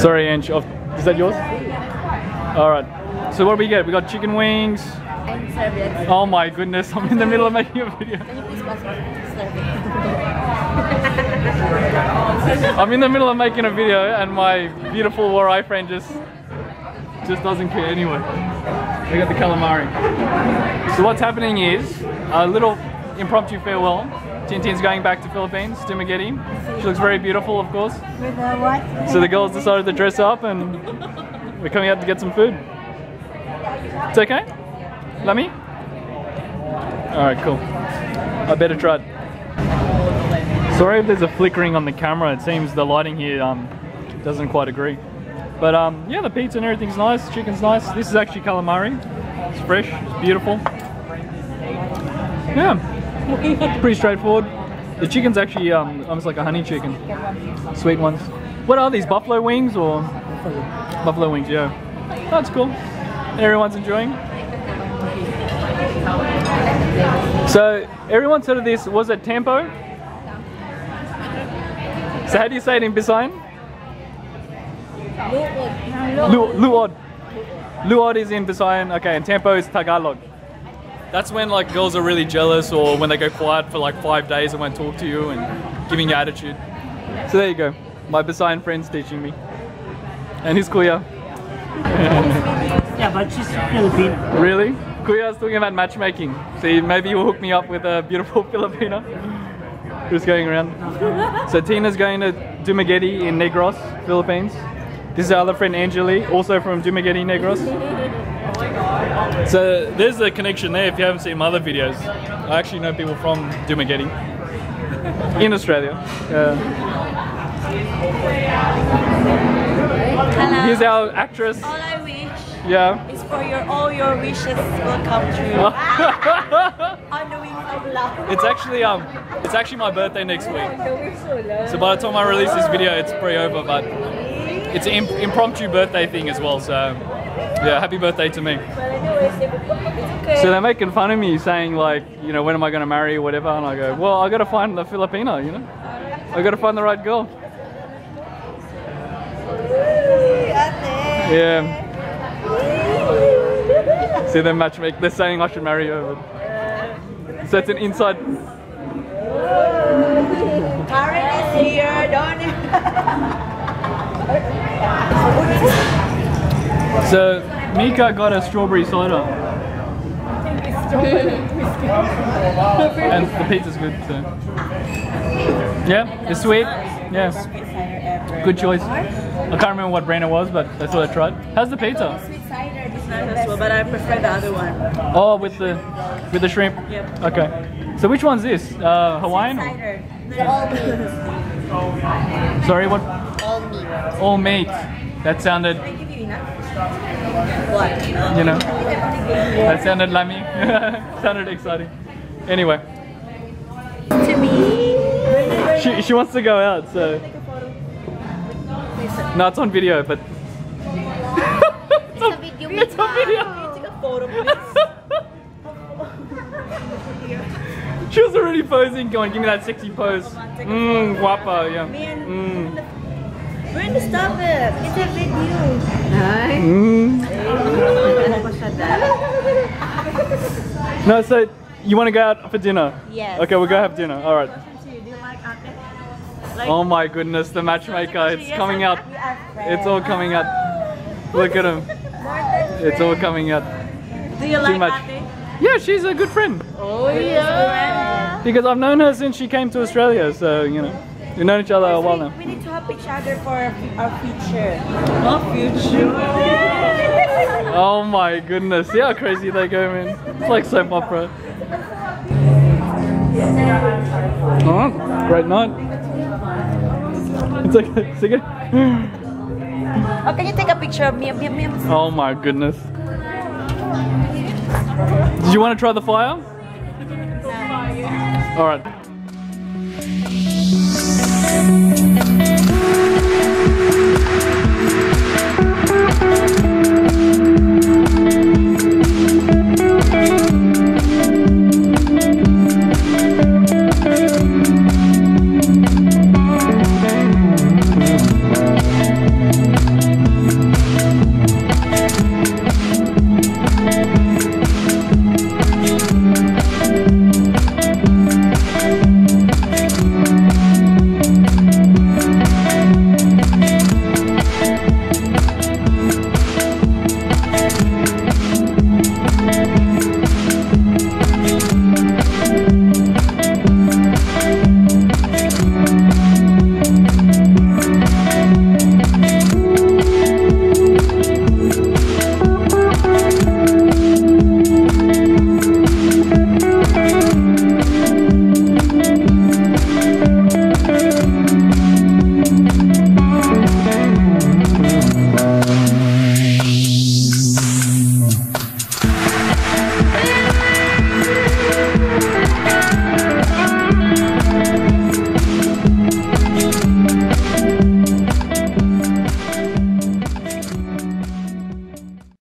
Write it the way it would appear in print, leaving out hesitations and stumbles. Sorry, Ange. Oh, is that yours? Alright. So what do we get? We got chicken wings. And serviettes. Oh my goodness, I'm in the middle of making a video. Can you please pass me the serviettes? I'm in the middle of making a video and my beautiful Warai friend just doesn't care anyway. We got the calamari. So what's happening is a little impromptu farewell. Tintin's going back to Philippines, Dumaguete. She looks very beautiful, of course. With her white. So the girls decided to dress up and we're coming out to get some food. It's okay? Lummy? Alright, cool. I better try it. Sorry if there's a flickering on the camera. It seems the lighting here doesn't quite agree. But yeah, the pizza and everything's nice. Chicken's nice. This is actually calamari. It's fresh. It's beautiful. Yeah. Pretty straightforward. The chicken's actually almost like a honey chicken. Sweet ones. What are these? Buffalo wings or? Buffalo wings, yeah. That's cool. Everyone's enjoying. So, everyone's heard of this. Was it tampo? So, how do you say it in Bisayan? Luod. Luod is in Bisayan. Okay, and tampo is Tagalog. That's when like girls are really jealous or when they go quiet for like 5 days and won't talk to you and giving you attitude. So there you go. My Bisayan friend's teaching me. And his Kuya. Yeah, but she's Filipina. Really? Kuya's talking about matchmaking. See, maybe you'll hook me up with a beautiful Filipina. Who's going around. So Tina's going to Dumaguete in Negros, Philippines. This is our other friend Anjali, also from Dumaguete, Negros. So there's a connection there if you haven't seen my other videos. I actually know people from Dumaguete in Australia. Hello. Here's our actress. All I wish is for all your wishes will come true. On the wings of love. It's actually it's actually my birthday next week. So by the time I release this video it's pretty over, but it's an impromptu birthday thing as well, so yeah, happy birthday to me. So they're making fun of me saying like, you know, when am I going to marry or whatever, and I go, well, I got to find the Filipina, you know, I got to find the right girl. Yeah. See them matchmaking, they're saying I should marry her. So it's an inside. Karen is here, don't. So, Mika got a strawberry soda. And the pizza's good, so. Yeah, it's sweet. Yeah. Good choice. I can't remember what brand it was, but that's what I tried. How's the pizza? Sweet cider is nice as well, but I prefer the other one. Oh, with the shrimp? Yep. Okay. So which one's this? Hawaiian? Sweet cider. They're all meat. Sorry, what? All meat. All meat. That sounded... You know, that sounded lummy. Sounded exciting. Anyway, to me, she wants to go out, so no, it's on video, but it's a video. Take a photo, please. She was already posing, going, give me that sexy pose. Mmm, guapa, yeah. Mm. Brenda, stop it! It's a video! Nice. No, so you want to go out for dinner? Yes. Okay, we'll go have dinner. Alright. Like, oh my goodness, the matchmaker. It's coming out. It's all coming out. Look at him. It's all coming out. Do you like Ate? Yeah, she's a good friend. Oh yeah! Because I've known her since she came to Australia, so you know. We've known each other a while now. We need to help each other for our future. Our future? Oh my goodness, see how crazy they go, man. It's like soap opera. Alright, great night. It's okay, it's okay. Oh, can you take a picture of me? Oh my goodness. Did you want to try the fire? No. Alright. Thank you.